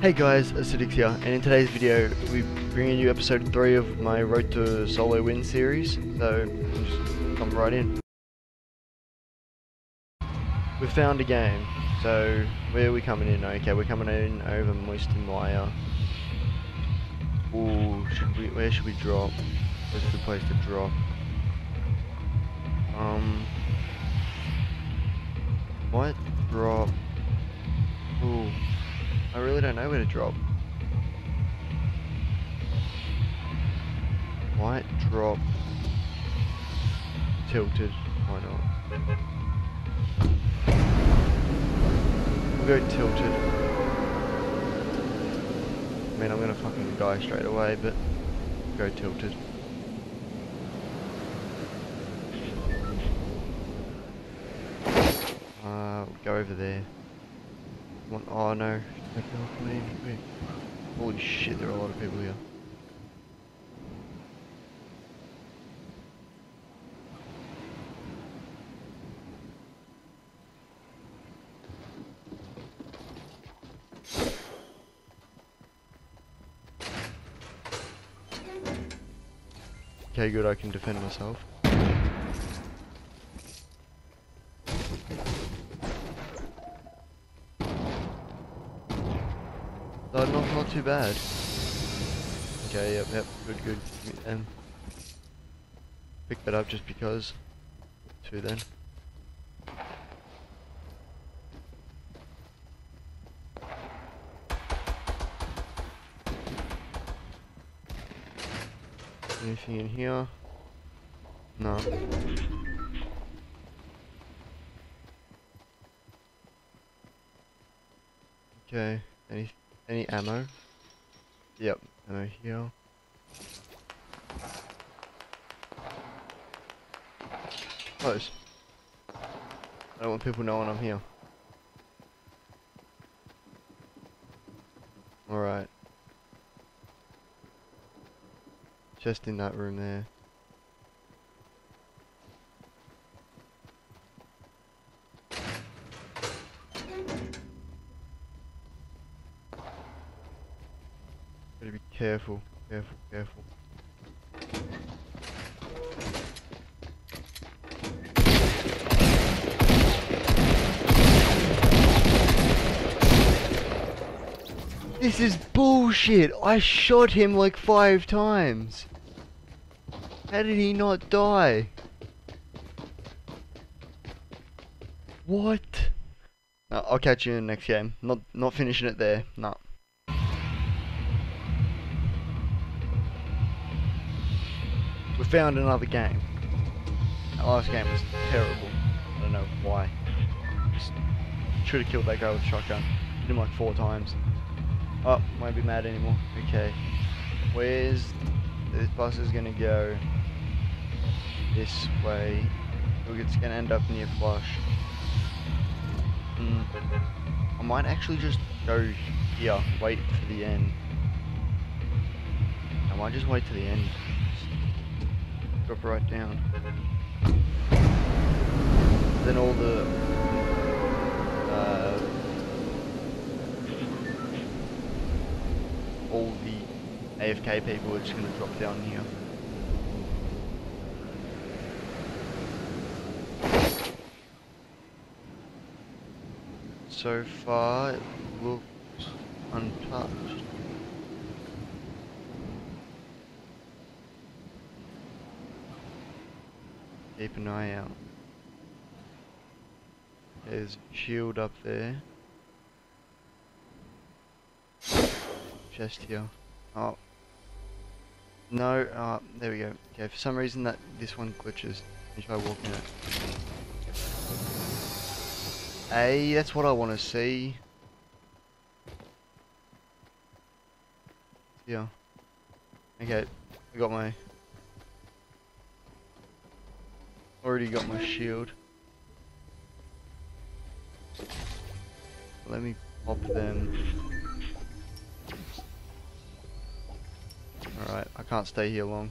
Hey guys, Acidix here, and in today's video we bring you episode 3 of my Road to Solo Wind series, so we'll just come right in. We found a game, so where are we coming in? Okay, we're coming in over Moist Maya. Ooh, where should we drop? Where's a good place to drop? Might drop. Ooh. I really don't know where to drop. Might drop tilted, why not? We'll go tilted. I mean, I'm gonna fucking die straight away, but go tilted. We'll go over there. Oh no, holy shit, there are a lot of people here. Okay, good, I can defend myself. Not too bad. Okay, yep, good. Pick that up just because. Two then. Anything in here? No. Okay, anything. Any ammo? Yep, ammo here. Close. I don't want people knowing I'm here. Alright. Just in that room there. Gotta be careful, careful, careful. This is bullshit! I shot him like 5 times! How did he not die? What? I'll catch you in the next game. Not finishing it there, nah. We found another game. That last game was terrible. I don't know why. Just should have killed that guy with a shotgun. Hit him like 4 times. Oh, won't be mad anymore. Okay. Where's this bus is gonna go? This way. Look, it's gonna end up near Flush. I might actually just go here. Wait for the end. I might just wait to the end. Drop right down. Then all the AFK people are just gonna drop down here. So far, it looks untouched. Keep an eye out. There's a shield up there. Chest here. Oh. No, there we go. Okay, for some reason this one glitches. Let me try walking it. Hey, that's what I want to see. Yeah. Okay, I got my... Already got my shield. Let me pop them. Alright, I can't stay here long.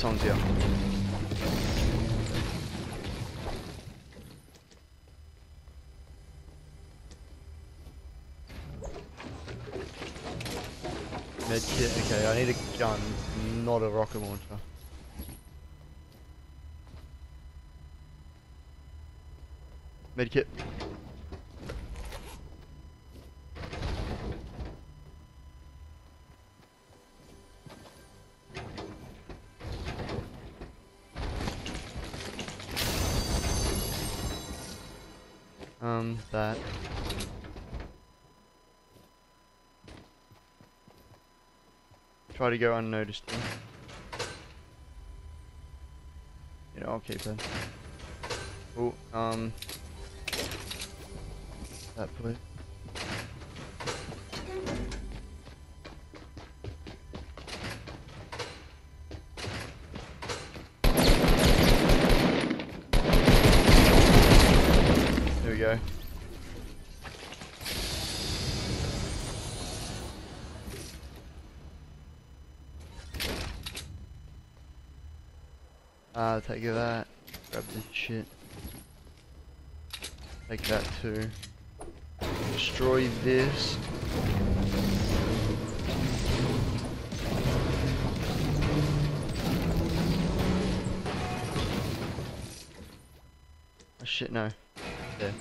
Someone's here. Med kit, okay, I need a gun, not a rocket launcher. Med kit. That. Try to go unnoticed. You know, I'll keep it. Oh, that please. There we go. Take that. Grab this shit. Take that too. Destroy this. Oh shit, no. There.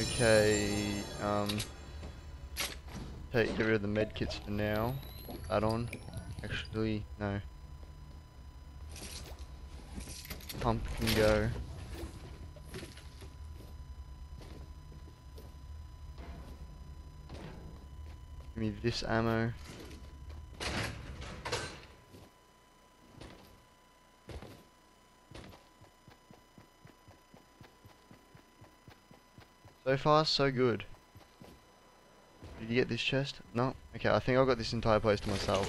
Okay, get rid of the med kits for now. Add on. Actually, no. Pump can go. Give me this ammo. So far, so good. Did you get this chest? No? Okay, I think I've got this entire place to myself.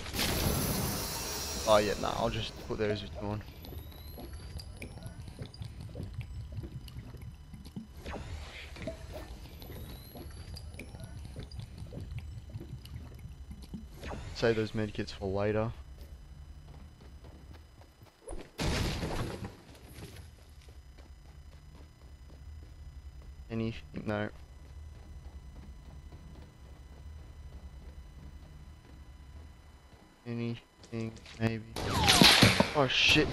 Oh yeah, nah, I'll just put those on. Save those medkits for later. Anything? No. Anything, maybe. Oh shit!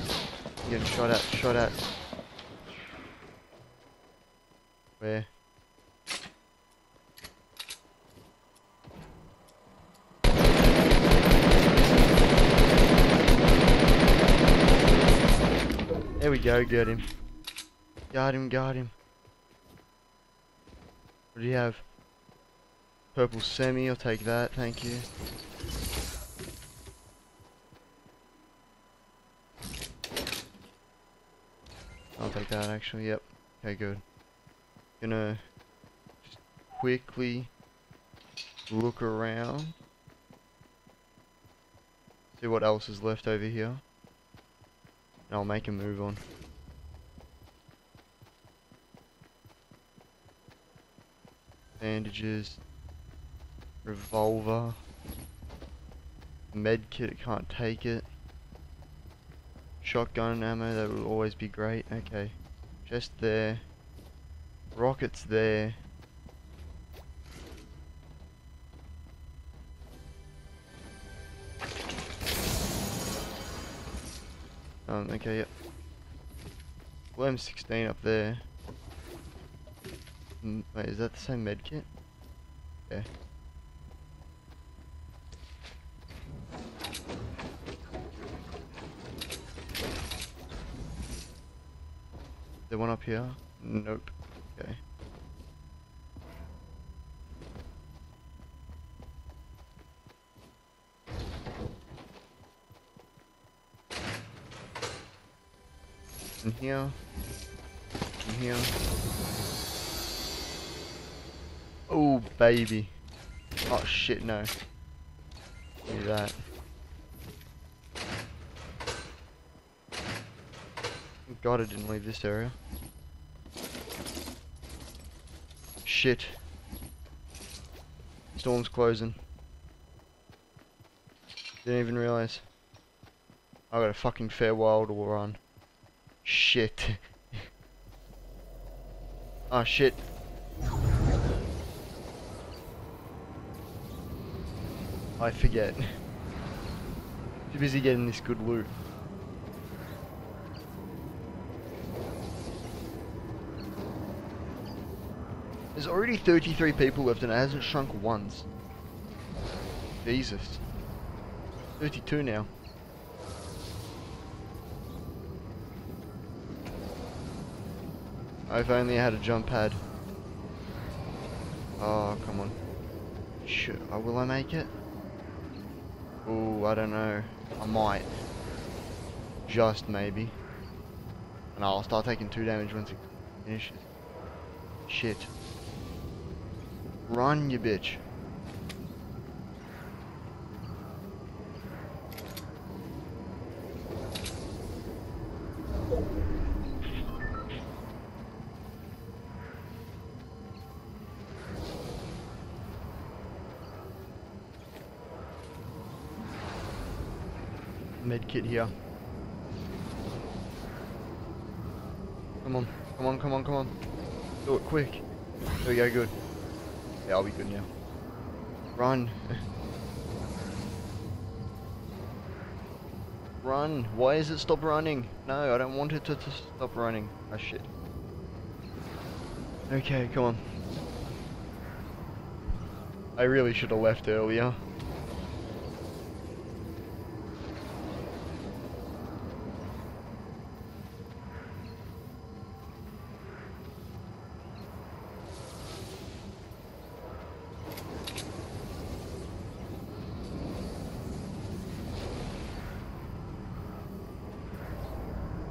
I'm getting shot at, Where? There we go, get him. Got him. What do you have? Purple semi, I'll take that, thank you. I'll take that actually, yep. Okay, good. Gonna just quickly look around. See what else is left over here. And I'll make a move on. Bandages. Revolver. Medkit, it can't take it. Shotgun ammo, that will always be great. Okay, chest there, rockets there. Okay, yep. Well, M16 up there. Wait, is that the same med kit? Yeah. The one up here? Nope. Okay. In here. In here. Oh, baby. Oh, shit, no. Do that. God, I didn't leave this area. Shit. Storm's closing. Didn't even realize. I got a fucking fair wild war on. Shit. Oh shit. I forget. Too busy getting this good loot. There's already 33 people left and it hasn't shrunk once. Jesus. 32 now. I've only had a jump pad. Oh, come on. Shit, will I make it? Ooh, I don't know. I might. Just maybe. And I'll start taking 2 damage once it finishes. Shit. Run, you bitch. Medkit here. Come on, come on, come on, come on. Do it quick. There we go, good. Yeah, I'll be good now. Run. Run. Why is it stop running? No, I don't want it to stop running. Oh shit. Okay, come on. I really should have left earlier.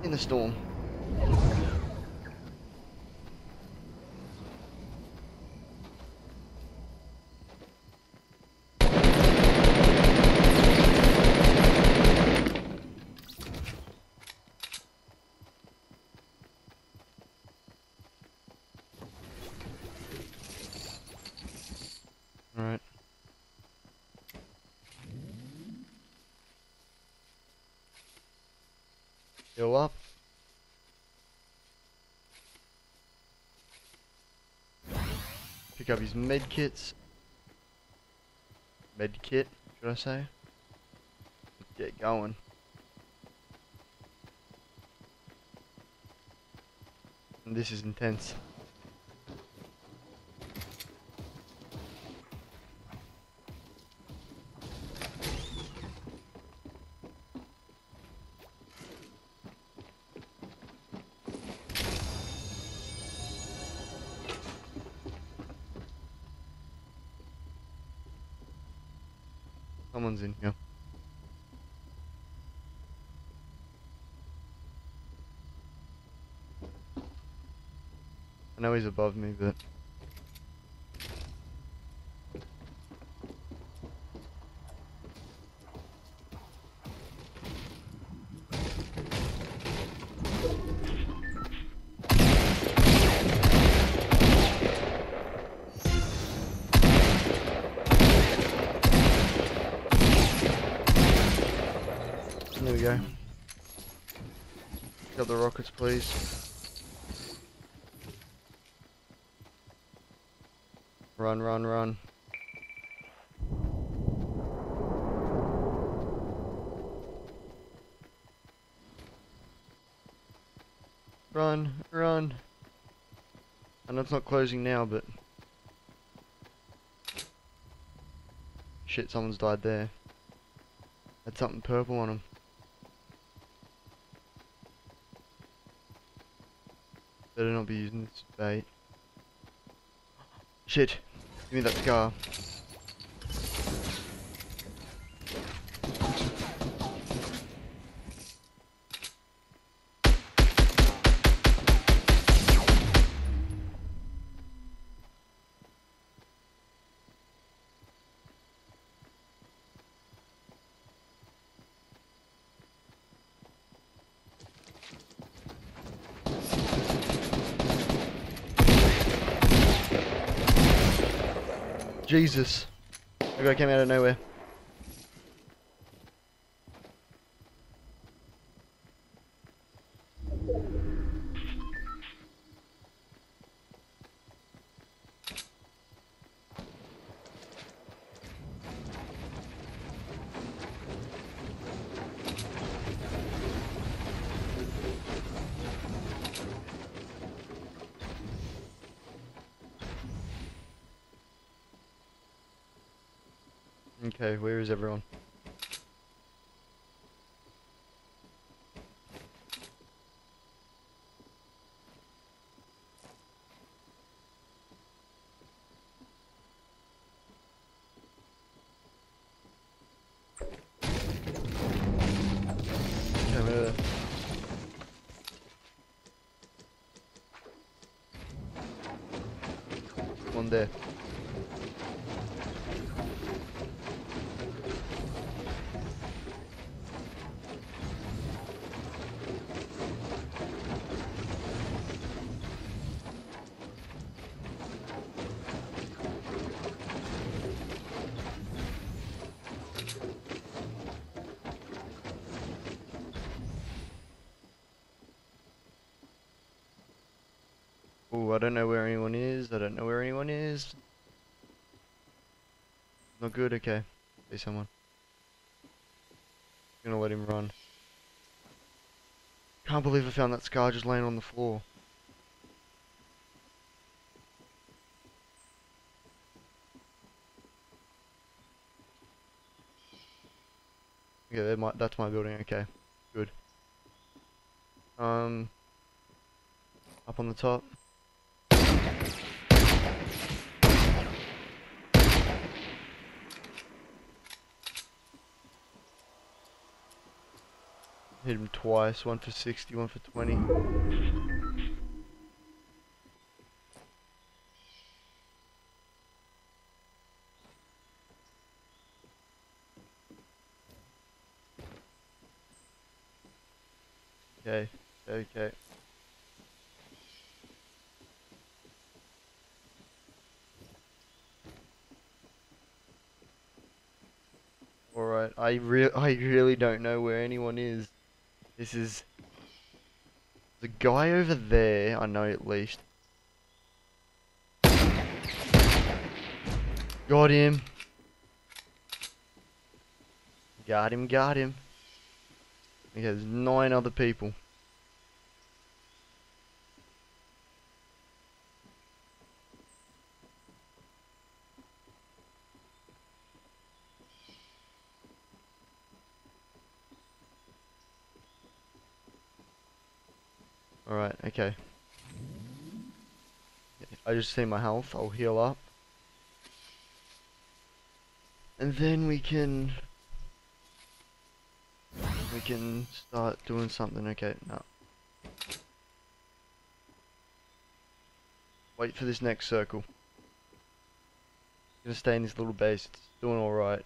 In the storm. Heal up. Pick up his med kits. Med kit, should I say? Get going. And this is intense. Someone's in here. I know he's above me, but... There we go. Pick up the rockets, please. Run, run, run. Run, run. I know it's not closing now, but... Shit, someone's died there. Had something purple on him. Better not be using this bait. Shit. Give me that scar. Jesus. That guy came out of nowhere. Okay, where is everyone? One there. Oh, I don't know where anyone is. I don't know where anyone is. Not good. Okay, see someone. I'm gonna let him run. Can't believe I found that scar just laying on the floor. Okay, that's my building. Okay, good. Up on the top. Hit him twice, one for 60, one for 20. Okay, okay. Alright, I really don't know where anyone is. This is the guy over there, I know at least. Got him. Got him, got him. Okay, there's 9 other people. Alright, okay. I just see my health, I'll heal up. And then we can start doing something. Okay, no. Wait for this next circle. I'm gonna stay in this little base, it's doing alright.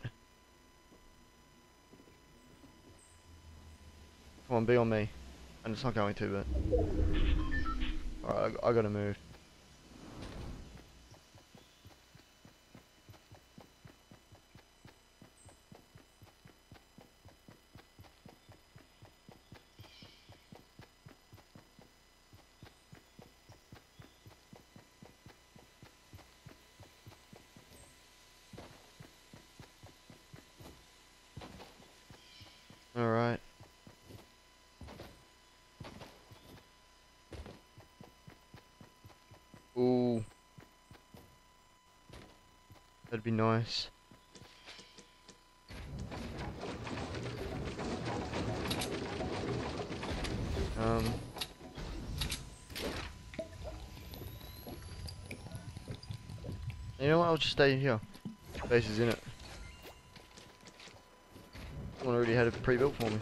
Come on, be on me. And it's not going to, but... Alright, I gotta move. Alright. Ooh. That'd be nice. You know what, I'll just stay here. Base is in it. Someone already had it pre-built for me.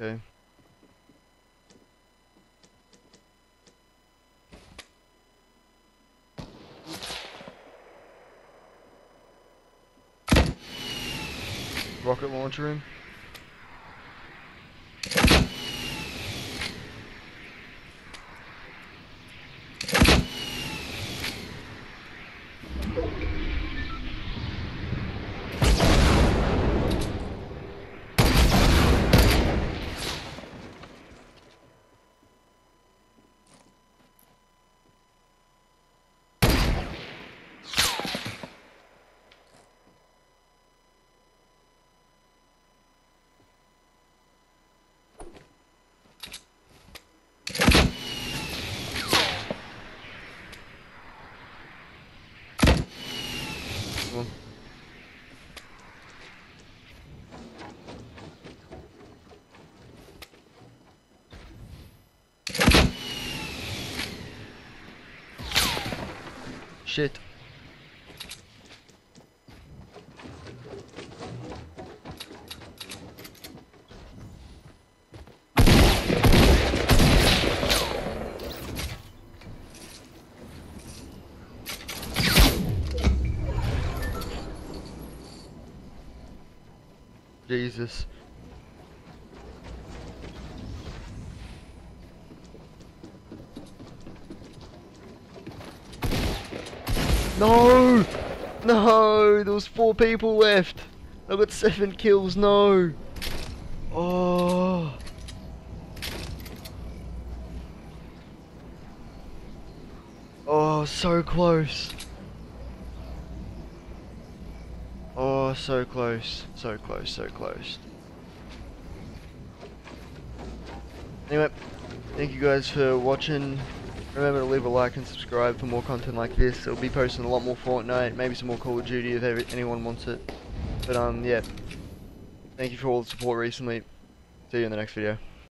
Okay. Rocket launcher in. shit. Jesus. No! No! There was 4 people left! I got 7 kills, no! Oh! Oh, so close! Oh, so close, so close, so close. Anyway, thank you guys for watching. Remember to leave a like and subscribe for more content like this. I'll be posting a lot more Fortnite, maybe some more Call of Duty if anyone wants it. But yeah, thank you for all the support recently. See you in the next video.